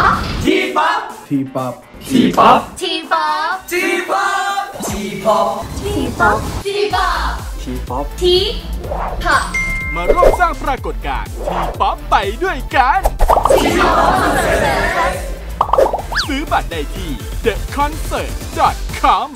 มาร่วมสร้างปรากฏการณ์ทีป๊อปไปด้วยกันซื้อบัตรได้ที่ TheConcert.com